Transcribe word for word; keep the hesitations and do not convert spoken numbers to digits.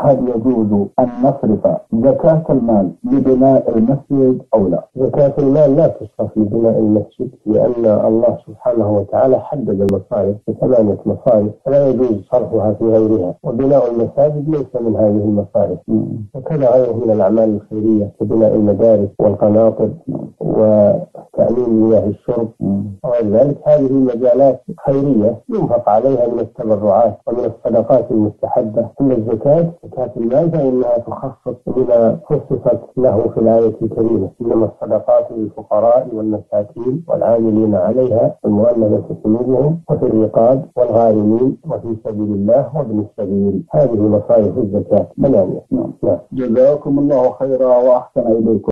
هل يجوز أن نصرف زكاة المال لبناء المسجد أو لا؟ زكاة المال لا تصرف لبناء المسجد، لأن الله سبحانه وتعالى حدد المصارف بثمانية مصارف فلا يجوز صرفها في غيرها، وبناء المساجد ليس من هذه المصارف، وكذا غيره من الأعمال الخيرية كبناء المدارس والقناطر وتأمين مياه الشرب وغير ذلك. هذه مجالات خيرية ينفق عليها من التبرعات ومن الصدقات المستحبة. أما الزكاة زكاة المال فإنها تخصص بما خصصت له في الآية الكريمة، إنما الصدقات للفقراء والمساكين والعاملين عليها والمؤلفة قلوبهم وفي الرقاب والغارمين وفي سبيل الله وابن السبيل، هذه مصاريف الزكاة. جزاكم الله خيرا وأحسن إليكم.